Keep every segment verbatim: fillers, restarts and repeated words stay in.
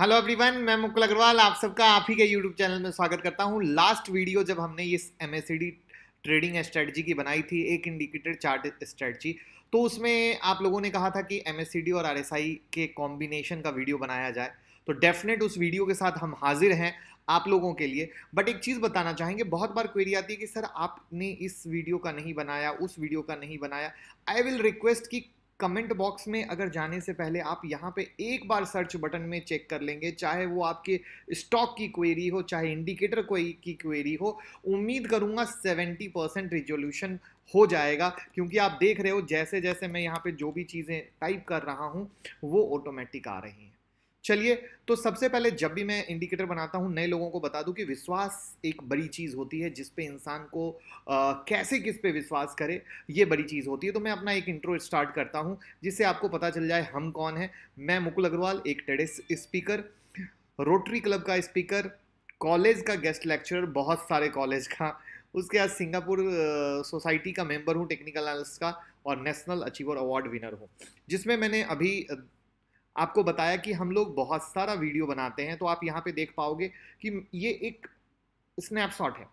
Hello everyone, मैं मुकुल अग्रवाल आप सबका आप ही के यूट्यूब चैनल में स्वागत करता हूं। लास्ट वीडियो जब हमने ये एमएससीडी ट्रेडिंग स्ट्रेटजी की बनाई थी, एक इंडिकेटर चार्ट स्ट्रेटजी, तो उसमें आप लोगों ने कहा था कि एमएससीडी और आरएसआई के कॉम्बिनेशन का वीडियो बनाया जाए। तो डेफिनेट उस वीडियो के साथ हम हाजिर हैं आप लोगों के लिए। बट एक चीज़ बताना चाहेंगे, बहुत बार क्वेरी आती है कि सर आपने इस वीडियो का नहीं बनाया, उस वीडियो का नहीं बनाया। आई विल रिक्वेस्ट कि कमेंट बॉक्स में अगर जाने से पहले आप यहाँ पे एक बार सर्च बटन में चेक कर लेंगे, चाहे वो आपके स्टॉक की क्वेरी हो, चाहे इंडिकेटर कोई की क्वेरी हो। उम्मीद करूँगा सत्तर परसेंट रिजोल्यूशन हो जाएगा, क्योंकि आप देख रहे हो जैसे जैसे मैं यहाँ पे जो भी चीज़ें टाइप कर रहा हूँ वो ऑटोमेटिक आ रही हैं। चलिए, तो सबसे पहले जब भी मैं इंडिकेटर बनाता हूँ, नए लोगों को बता दूँ कि विश्वास एक बड़ी चीज़ होती है, जिस पे इंसान को आ, कैसे किस पे विश्वास करे ये बड़ी चीज़ होती है। तो मैं अपना एक इंट्रो स्टार्ट करता हूँ जिससे आपको पता चल जाए हम कौन हैं। मैं मुकुल अग्रवाल, एक टेडेक्स स्पीकर, रोटरी क्लब का स्पीकर, कॉलेज का गेस्ट लेक्चरर, बहुत सारे कॉलेज का, उसके बाद सिंगापुर सोसाइटी का मेम्बर हूँ टेक्निकल एनालिसिस का, और नेशनल अचीवर अवार्ड विनर हूँ। जिसमें मैंने अभी आपको बताया कि हम लोग बहुत सारा वीडियो बनाते हैं। तो आप यहाँ पे देख पाओगे कि ये एक स्नैपशॉट है,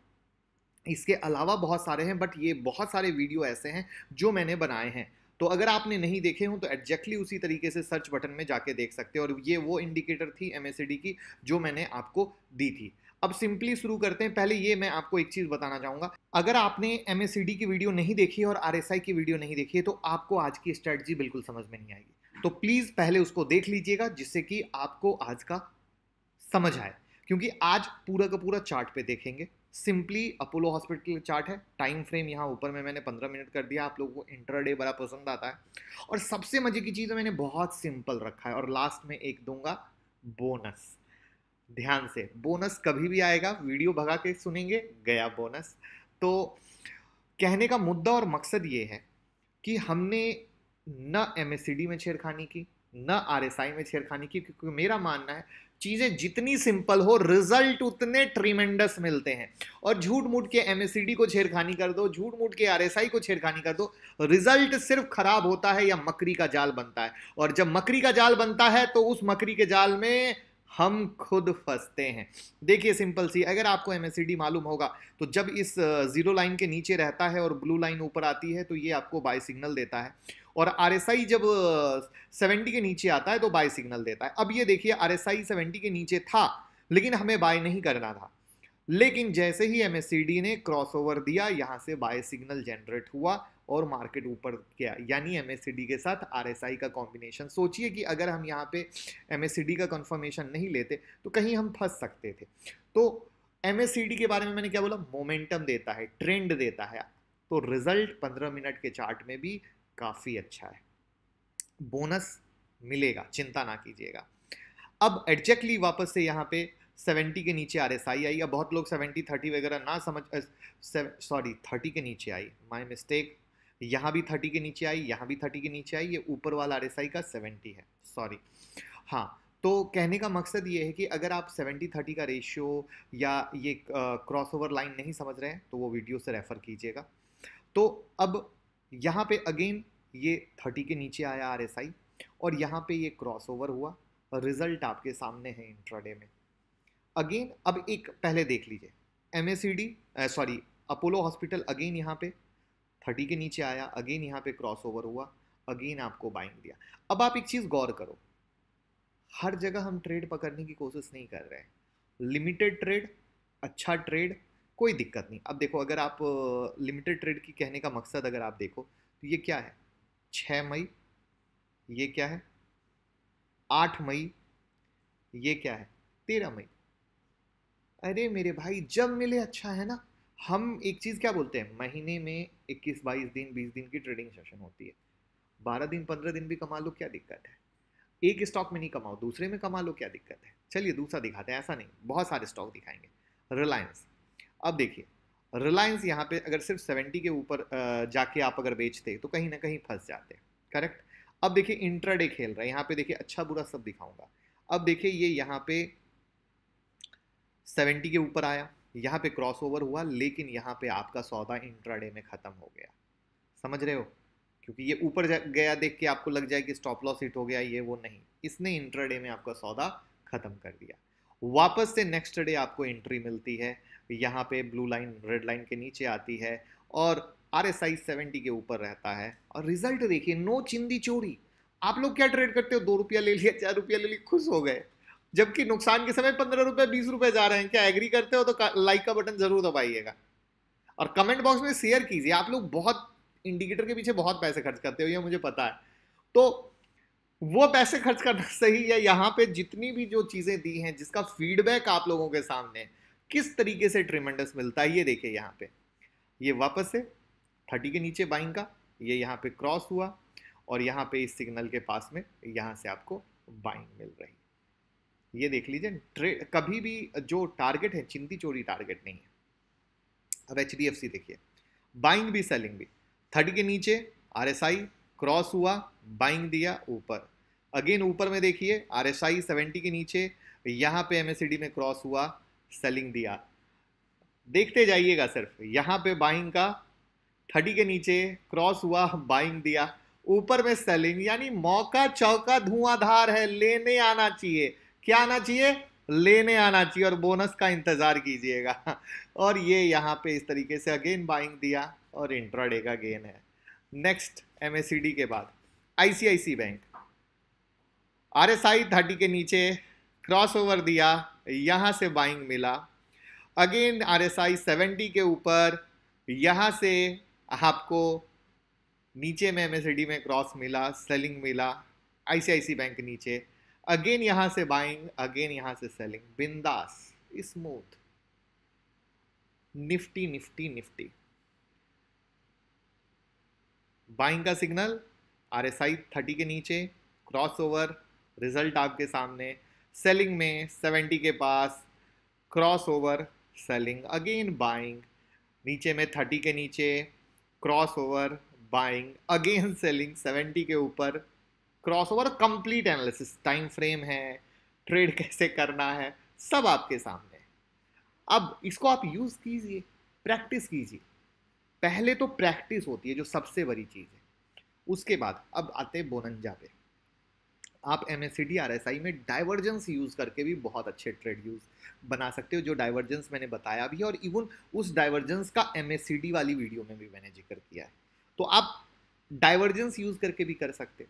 इसके अलावा बहुत सारे हैं, बट ये बहुत सारे वीडियो ऐसे हैं जो मैंने बनाए हैं। तो अगर आपने नहीं देखे हों तो एग्जैक्टली उसी तरीके से सर्च बटन में जाके देख सकते हो। और ये वो इंडिकेटर थी एमएससीडी की जो मैंने आपको दी थी। अब सिंपली शुरू करते हैं। पहले ये मैं आपको एक चीज़ बताना चाहूँगा, अगर आपने एमएससीडी की वीडियो नहीं देखी और आरएसआई की वीडियो नहीं देखी है तो आपको आज की स्ट्रैटेजी बिल्कुल समझ में नहीं आएगी। तो प्लीज़ पहले उसको देख लीजिएगा जिससे कि आपको आज का समझ आए, क्योंकि आज पूरा का पूरा चार्ट पे देखेंगे। सिंपली अपोलो हॉस्पिटल चार्ट है, टाइम फ्रेम यहाँ ऊपर में मैंने पंद्रह मिनट कर दिया। आप लोगों को इंट्राडे बड़ा पसंद आता है, और सबसे मजे की चीज़ मैंने बहुत सिंपल रखा है, और लास्ट में एक दूंगा बोनस। ध्यान से, बोनस कभी भी आएगा, वीडियो भगा के सुनेंगे, गया बोनस। तो कहने का मुद्दा और मकसद ये है कि हमने न एमएससीडी में छेड़खानी की, न आरएसआई में छेड़खानी की, क्योंकि मेरा मानना है चीज़ें जितनी सिंपल हो रिजल्ट उतने ट्रीमेंडस मिलते हैं। और झूठ मूठ के एमएससीडी को छेड़खानी कर दो, झूठ मूठ के आरएसआई को छेड़खानी कर दो, रिजल्ट सिर्फ खराब होता है या मकड़ी का जाल बनता है। और जब मकड़ी का जाल बनता है तो उस मकड़ी के जाल में हम खुद फंसते हैं। देखिए सिंपल सी, अगर आपको एमएससीडी मालूम होगा तो जब इस जीरो लाइन के नीचे रहता है और ब्लू लाइन ऊपर आती है तो ये आपको बाय सिग्नल देता है, और आरएसआई जब सत्तर के नीचे आता है तो बाय सिग्नल देता है। अब ये देखिए, आरएसआई सत्तर के नीचे था लेकिन हमें बाय नहीं करना था, लेकिन जैसे ही एमएससीडी ने क्रॉसओवर दिया यहाँ से बाय सिग्नल जनरेट हुआ और मार्केट ऊपर गया। यानी एमएससीडी के साथ आरएसआई का कॉम्बिनेशन। सोचिए कि अगर हम यहाँ पे एमएससीडी का कंफर्मेशन नहीं लेते तो कहीं हम फंस सकते थे। तो एमएससीडी के बारे में मैंने क्या बोला, मोमेंटम देता है, ट्रेंड देता है। तो रिजल्ट पंद्रह मिनट के चार्ट में भी काफ़ी अच्छा है, बोनस मिलेगा, चिंता ना कीजिएगा। अब एग्जैक्टली वापस से यहाँ पे सत्तर के नीचे आरएसआई आई। अब बहुत लोग सत्तर तीस वगैरह ना समझ, सॉरी तीस के नीचे आई, माय मिस्टेक। यहाँ भी तीस के नीचे आई, यहाँ भी तीस के नीचे आई, ये ऊपर वाला आरएसआई का सत्तर है, सॉरी। हाँ, तो कहने का मकसद ये है कि अगर आप सत्तर तीस का रेशियो या ये क्रॉसओवर लाइन नहीं समझ रहे हैं तो वो वीडियो से रेफ़र कीजिएगा। तो अब यहाँ पे अगेन ये तीस के नीचे आया आरएसआई, और यहाँ पे ये क्रॉसओवर हुआ, रिजल्ट आपके सामने है इंट्राडे में अगेन। अब एक पहले देख लीजिए, MSCD sorry Apollo hospital again यहाँ पे तीस के नीचे आया, अगेन यहाँ पे क्रॉसओवर हुआ, अगेन आपको बाइंग दिया। अब आप एक चीज़ गौर करो, हर जगह हम ट्रेड पकड़ने की कोशिश नहीं कर रहे हैं। लिमिटेड ट्रेड, अच्छा ट्रेड, कोई दिक्कत नहीं। अब देखो, अगर आप लिमिटेड ट्रेड की कहने का मकसद अगर आप देखो तो ये क्या है, छः मई, ये क्या है आठ मई, ये क्या है तेरह मई। अरे मेरे भाई, जब मिले अच्छा है ना। हम एक चीज़ क्या बोलते हैं, महीने में इक्कीस बाईस दिन बीस दिन की ट्रेडिंग सेशन होती है, बारह दिन पंद्रह दिन भी कमा लो क्या दिक्कत है। एक स्टॉक में नहीं कमाओ, दूसरे में कमा लो क्या दिक्कत है। चलिए दूसरा दिखाते हैं, ऐसा नहीं, बहुत सारे स्टॉक दिखाएंगे। रिलायंस, अब देखिए रिलायंस यहाँ पे अगर सिर्फ सत्तर के ऊपर जाके आप अगर बेचते तो कहीं ना कहीं फंस जाते, करेक्ट। अब देखिए इंट्राडे खेल रहा है, यहाँ पे देखिए अच्छा बुरा सब दिखाऊंगा। अब देखिए ये यहाँ पे सत्तर के ऊपर आया, यहाँ पे क्रॉसओवर हुआ, लेकिन यहाँ पे आपका सौदा इंट्राडे में ख़त्म हो गया, समझ रहे हो। क्योंकि ये ऊपर गया देख के आपको लग जाए कि स्टॉप लॉस हिट हो गया, ये वो नहीं, इसने इंट्राडे में आपका सौदा खत्म कर दिया। वापस से नेक्स्ट डे आपको एंट्री मिलती है, यहाँ पे ब्लू लाइन रेड लाइन के नीचे आती है और आरएसआई सत्तर के ऊपर रहता है और रिजल्ट देखिए, नो चिंदी चोरी। आप लोग क्या ट्रेड करते हो, दो रुपया ले लिया, चार रुपया ले लिया, खुश हो गए, जबकि नुकसान के समय पंद्रह रुपये बीस रुपये जा रहे हैं। क्या एग्री करते हो तो लाइक का बटन जरूर दबाइएगा और कमेंट बॉक्स में शेयर कीजिए। आप लोग बहुत इंडिकेटर के पीछे बहुत पैसे खर्च करते हो, ये मुझे पता है, तो वो पैसे खर्च करना सही है। यहाँ पे जितनी भी जो चीज़ें दी हैं, जिसका फीडबैक आप लोगों के सामने किस तरीके से ट्रिमेंडस मिलता है, ये देखिए यहाँ पे, ये वापस से तीस के नीचे बाइंग का, ये यहाँ पे क्रॉस हुआ और यहाँ पे इस सिग्नल के पास में यहाँ से आपको बाइंग मिल रही है। ये देख लीजिए, ट्रेड कभी भी जो टारगेट है चिंती चोरी टारगेट नहीं है। अब एचडीएफसी देखिए, बाइंग भी सेलिंग भी, तीस के नीचे आरएसआई क्रॉस हुआ, बाइंग दिया ऊपर, अगेन ऊपर में देखिए आरएसआई सत्तर के नीचे, यहाँ पे एमएससीडी में क्रॉस हुआ, सेलिंग दिया। देखते जाइएगा, सिर्फ यहाँ पे बाइंग का, तीस के नीचे क्रॉस हुआ, बाइंग दिया, ऊपर में सेलिंग, यानी मौका चौका धुआंधार है। लेने आना चाहिए, क्या आना चाहिए, लेने आना चाहिए और बोनस का इंतजार कीजिएगा। और ये यहाँ पे इस तरीके से अगेन बाइंग दिया और इंट्राडे का गेन है। नेक्स्ट एमएससीडी के बाद आईसीआईसी बैंक, आरएसआई तीस के नीचे क्रॉसओवर दिया, यहाँ से बाइंग मिला, अगेन आरएसआई सत्तर के ऊपर, यहाँ से आपको नीचे में एमएससीडी में क्रॉस मिला, सेलिंग मिला, आईसीआईसी बैंक नीचे, अगेन यहाँ से बाइंग, अगेन यहाँ से सेलिंग, बिंदास स्मूथ। निफ्टी निफ्टी निफ्टी बाइंग का सिग्नल, आरएसआई तीस के नीचे क्रॉसओवर, रिजल्ट आपके सामने, सेलिंग में सत्तर के पास क्रॉसओवर, सेलिंग, अगेन बाइंग, नीचे में तीस के नीचे क्रॉसओवर, बाइंग, अगेन सेलिंग, सत्तर के ऊपर crossover. Complete analysis, time frame है, ट्रेड कैसे करना है, सब आपके सामने। अब इसको आप यूज़ कीजिए, प्रैक्टिस कीजिए। पहले तो प्रैक्टिस होती है जो सबसे बड़ी चीज़ है। उसके बाद अब आते हैं बोनंजा पे। आप एमएससीडी आरएसआई में डाइवर्जेंस यूज़ करके भी बहुत अच्छे ट्रेड यूज़ बना सकते हो, जो डाइवर्जेंस मैंने बताया भी, और इवन उस डाइवर्जेंस का एमएससीडी वाली वीडियो में भी मैंने जिक्र किया है। तो आप डाइवर्जेंस यूज़ करके भी कर सकते हो।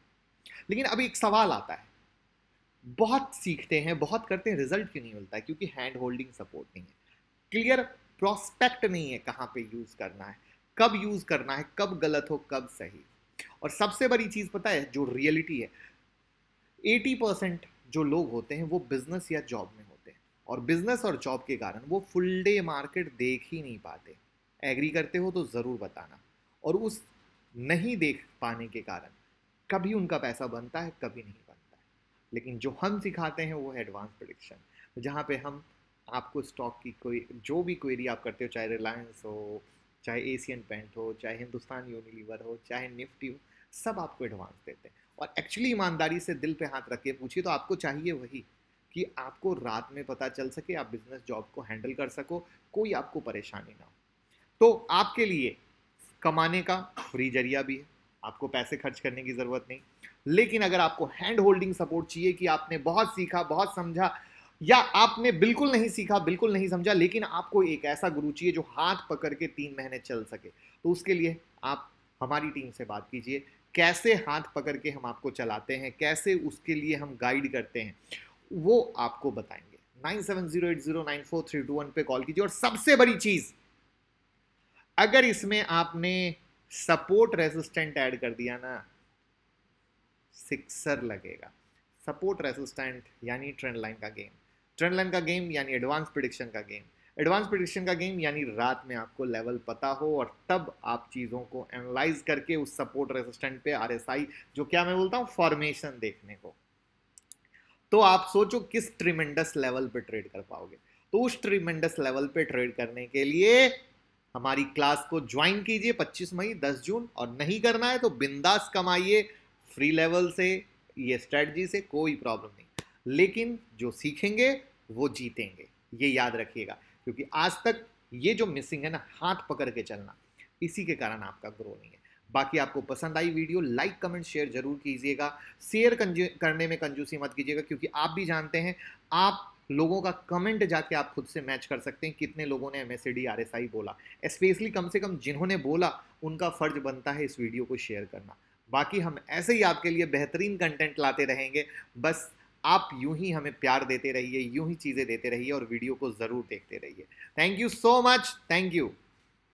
लेकिन अब एक सवाल आता है, बहुत सीखते हैं, बहुत करते हैं, रिजल्ट क्यों नहीं मिलता है? क्योंकि हैंड होल्डिंग सपोर्ट नहीं है, क्लियर प्रोस्पेक्ट नहीं है, कहाँ पे यूज़ करना है, कब यूज़ करना है, कब गलत हो, कब सही। और सबसे बड़ी चीज़ पता है जो रियलिटी है, अस्सी परसेंट जो लोग होते हैं वो बिजनेस या जॉब में होते हैं, और बिजनेस और जॉब के कारण वो फुल डे मार्केट देख ही नहीं पाते। एग्री करते हो तो ज़रूर बताना। और उस नहीं देख पाने के कारण कभी उनका पैसा बनता है, कभी नहीं बनता है। लेकिन जो हम सिखाते हैं वो है एडवांस प्रेडिक्शन, जहाँ पे हम आपको स्टॉक की कोई जो भी क्वेरी आप करते हो, चाहे रिलायंस हो, चाहे एशियन पेंट हो, चाहे हिंदुस्तान यूनिलीवर हो, चाहे निफ्टी हो, सब आपको एडवांस देते हैं। और एक्चुअली ईमानदारी से दिल पे हाथ रख के पूछिए तो आपको चाहिए वही, कि आपको रात में पता चल सके, आप बिजनेस जॉब को हैंडल कर सको, कोई आपको परेशानी ना हो। तो आपके लिए कमाने का फ्री जरिया भी है, आपको पैसे खर्च करने की ज़रूरत नहीं। लेकिन अगर आपको हैंड होल्डिंग सपोर्ट चाहिए, कि आपने बहुत सीखा, बहुत समझा, या आपने बिल्कुल नहीं सीखा, बिल्कुल नहीं समझा, लेकिन आपको एक ऐसा गुरु चाहिए जो हाथ पकड़ के तीन महीने चल सके, तो उसके लिए आप हमारी टीम से बात कीजिए। कैसे हाथ पकड़ के हम आपको चलाते हैं, कैसे उसके लिए हम गाइड करते हैं, वो आपको बताएंगे। Nine seven zero eight zero nine four three two one पे कॉल कीजिए। और सबसे बड़ी चीज़, अगर इसमें आपने सपोर्ट रेजिस्टेंट ऐड कर दिया ना, सिक्सर लगेगा। सपोर्ट रेजिस्टेंट यानी ट्रेंड लाइन का गेम, ट्रेंड लाइन का गेम यानी एडवांस प्रेडिक्शन का गेम, एडवांस प्रेडिक्शन का गेम यानी रात में आपको लेवल पता हो और तब आप चीज़ों को एनालाइज करके उस सपोर्ट रेजिस्टेंट पे आरएसआई, जो क्या मैं बोलता हूँ, फॉर्मेशन देखने को। तो आप सोचो किस ट्रिमेंडस लेवल पे ट्रेड कर पाओगे। तो उस ट्रिमेंडस लेवल पे ट्रेड करने के लिए हमारी क्लास को ज्वाइन कीजिए पच्चीस मई, दस जून। और नहीं करना है तो बिंदास कमाइए, फ्री लेवल से, ये स्ट्रेटजी से कोई प्रॉब्लम नहीं। लेकिन जो सीखेंगे वो जीतेंगे, ये याद रखिएगा, क्योंकि आज तक ये जो मिसिंग है ना, हाथ पकड़ के चलना, इसी के कारण आपका ग्रो नहीं है। बाकी आपको पसंद आई वीडियो, लाइक कमेंट शेयर जरूर कीजिएगा। शेयर करने में कंजूसी मत कीजिएगा, क्योंकि आप भी जानते हैं आप लोगों का कमेंट जाके आप खुद से मैच कर सकते हैं कितने लोगों ने एमएससीडी आरएसआई बोला। स्पेशली कम से कम जिन्होंने बोला उनका फर्ज बनता है इस वीडियो को शेयर करना। बाकी हम ऐसे ही आपके लिए बेहतरीन कंटेंट लाते रहेंगे, बस आप यूं ही हमें प्यार देते रहिए, यूं ही चीज़ें देते रहिए और वीडियो को ज़रूर देखते रहिए। Thank you so much, thank you.